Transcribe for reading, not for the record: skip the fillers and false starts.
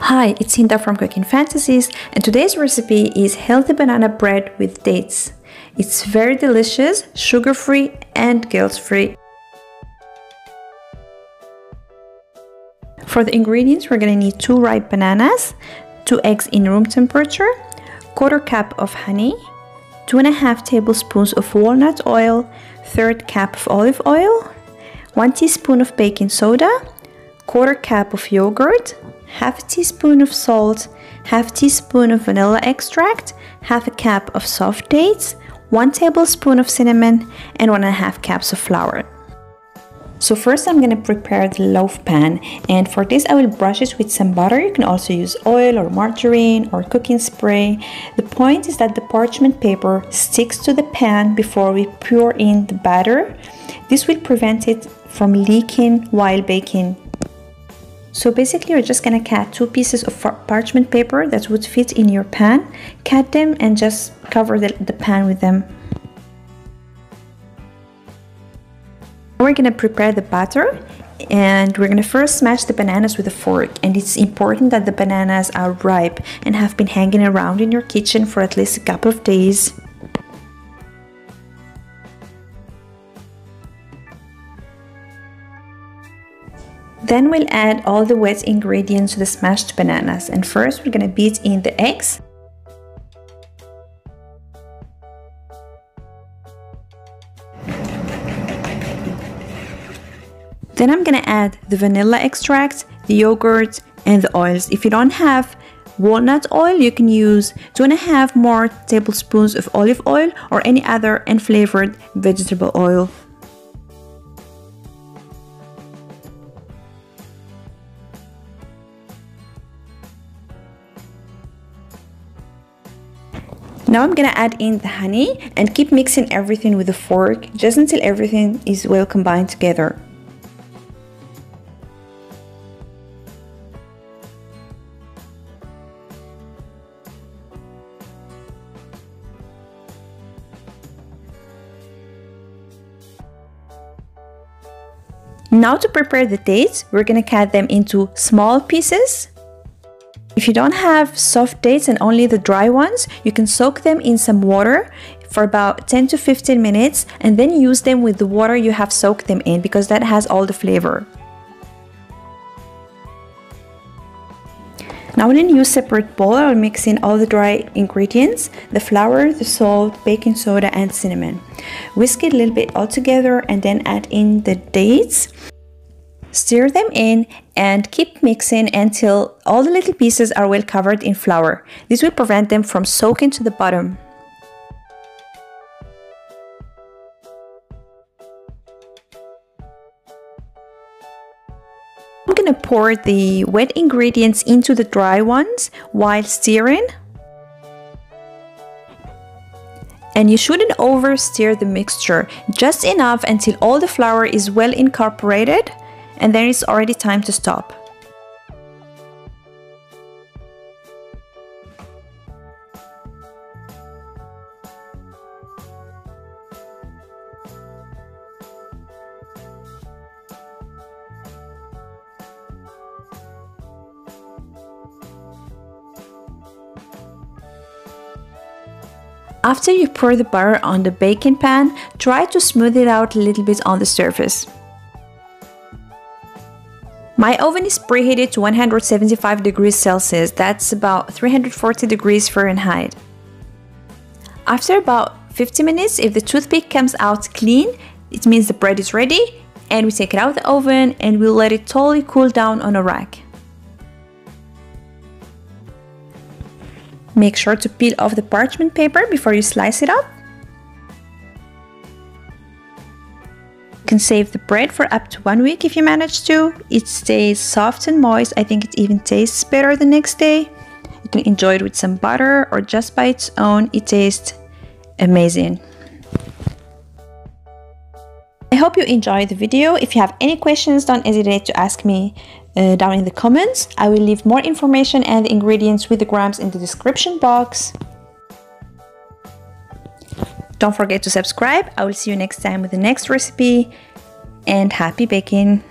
Hi, it's Hinda from Cooking Fantasies, and today's recipe is healthy banana bread with dates. It's very delicious, sugar-free and guilt-free. For the ingredients, we're gonna need 2 ripe bananas, 2 eggs in room temperature, 1/4 cup of honey, 2.5 tablespoons of walnut oil, 1/3 cup of olive oil, 1 teaspoon of baking soda, 1/4 cup of yogurt, 1/2 teaspoon of salt, 1/2 teaspoon of vanilla extract, 1/2 cup of soft dates, 1 tablespoon of cinnamon, and 1.5 cups of flour. So first I'm going to prepare the loaf pan, and for this I will brush it with some butter. You can also use oil or margarine or cooking spray. The point is that the parchment paper sticks to the pan before we pour in the batter. This will prevent it from leaking while baking. So basically you're just gonna cut 2 pieces of parchment paper that would fit in your pan, cut them and just cover the pan with them. We're gonna prepare the batter, and we're gonna first smash the bananas with a fork, and it's important that the bananas are ripe and have been hanging around in your kitchen for at least a couple of days. Then we'll add all the wet ingredients to the smashed bananas, and first we're gonna beat in the eggs. Then I'm gonna add the vanilla extract, the yogurt and the oils. If you don't have walnut oil, you can use 2.5 more tablespoons of olive oil or any other unflavored vegetable oil. Now I'm gonna add in the honey and keep mixing everything with a fork just until everything is well combined together. Now to prepare the dates, we're gonna cut them into small pieces. If you don't have soft dates and only the dry ones, you can soak them in some water for about 10 to 15 minutes and then use them with the water you have soaked them in, because that has all the flavor. Now in a new separate bowl, I'll mix in all the dry ingredients, the flour, the salt, baking soda and cinnamon. Whisk it a little bit all together and then add in the dates. Stir them in and keep mixing until all the little pieces are well covered in flour. This will prevent them from soaking to the bottom. I'm gonna pour the wet ingredients into the dry ones while stirring. And you shouldn't over-stir the mixture, just enough until all the flour is well incorporated. And then it's already time to stop. After you pour the butter on the baking pan, try to smooth it out a little bit on the surface. My oven is preheated to 175 degrees Celsius, that's about 340 degrees Fahrenheit. After about 50 minutes, if the toothpick comes out clean, it means the bread is ready, and we take it out of the oven and we'll let it totally cool down on a rack. Make sure to peel off the parchment paper before you slice it up. Can save the bread for up to 1 week if you manage to. It stays soft and moist. I think it even tastes better the next day. You can enjoy it with some butter or just by its own. It tastes amazing. I hope you enjoyed the video. If you have any questions, don't hesitate to ask me down in the comments. I will leave more information and the ingredients with the grams in the description box. Don't forget to subscribe. I will see you next time with the next recipe, and happy baking!